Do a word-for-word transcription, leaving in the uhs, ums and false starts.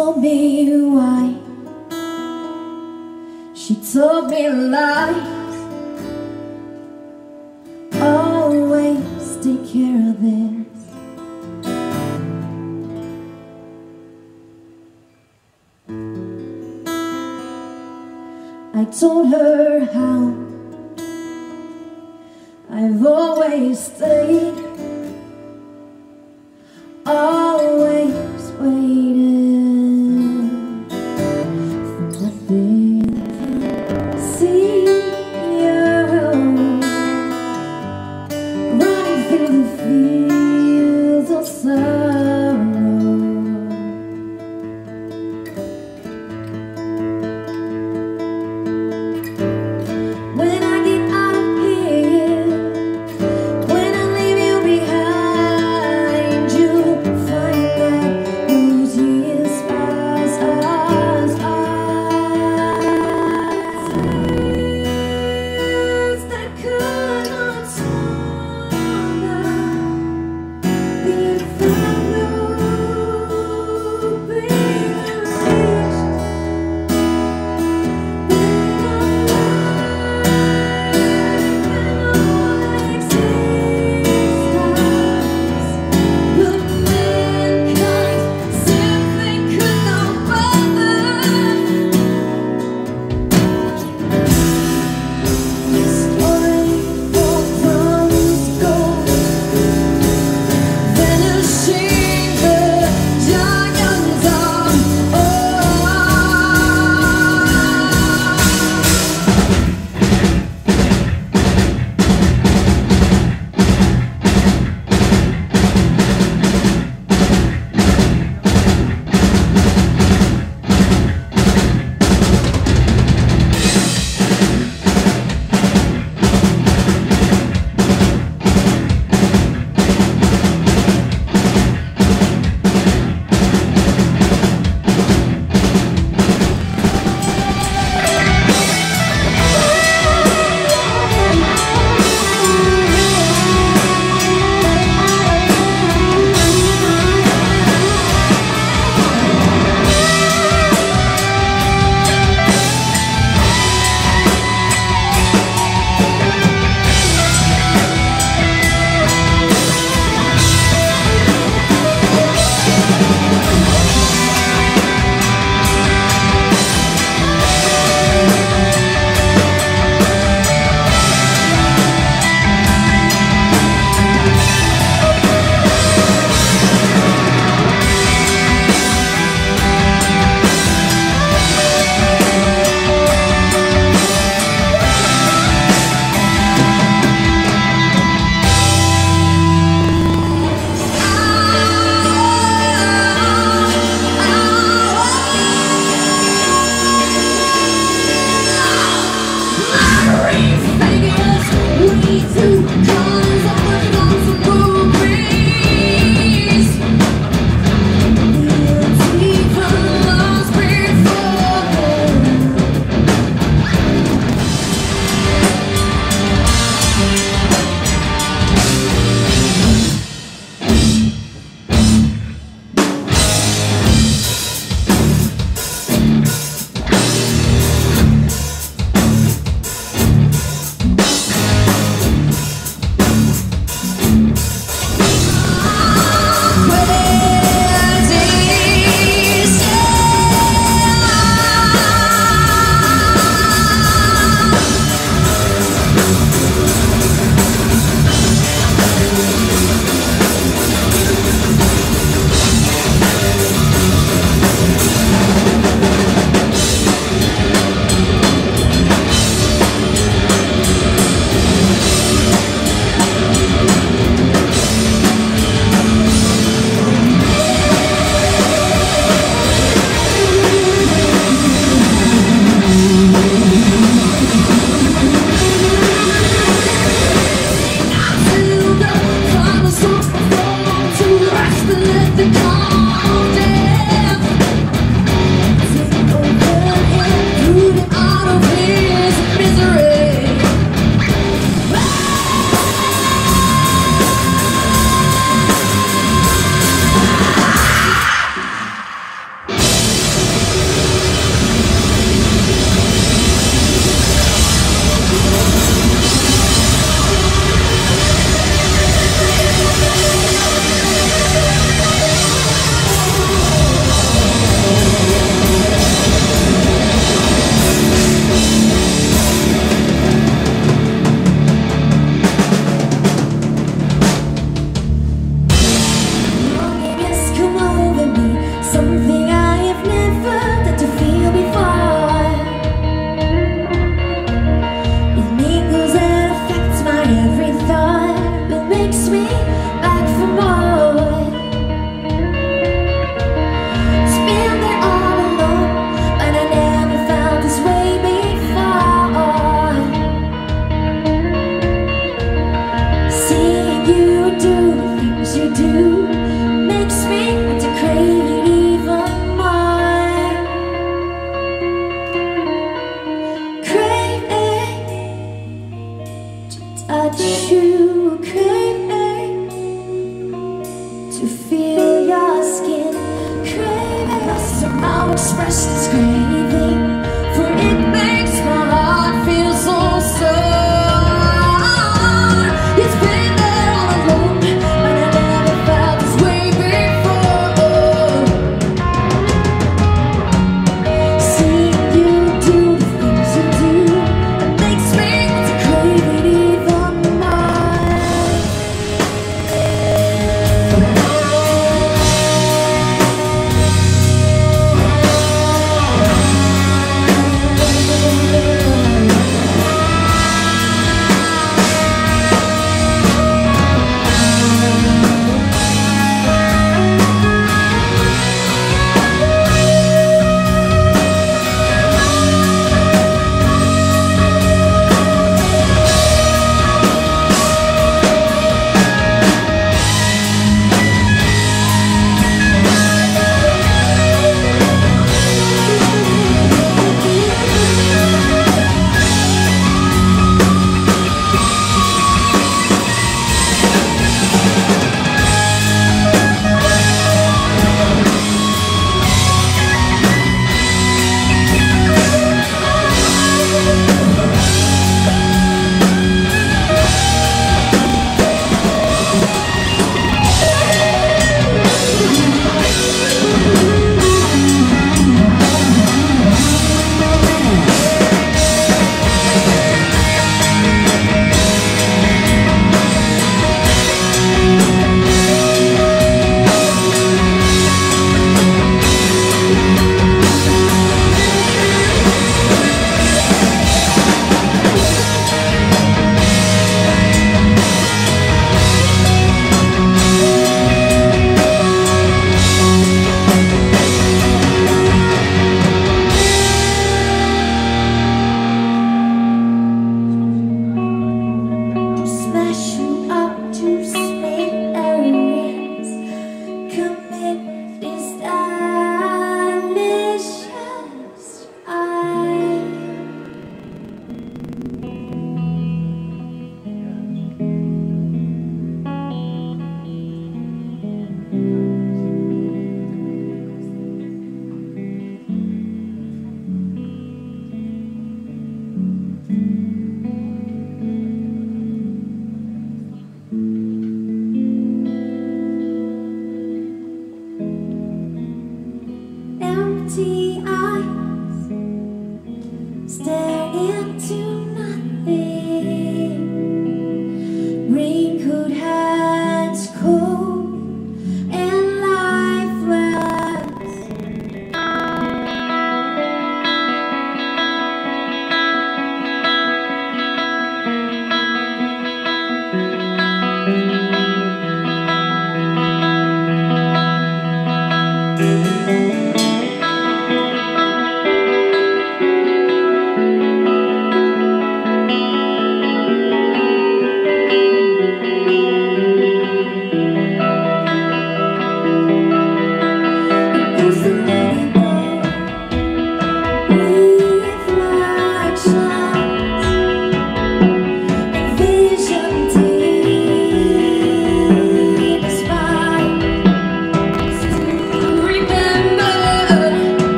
told me why. She told me life, always take care of this. I told her how I've always stayed, always waiting for nothing. See you running through the field.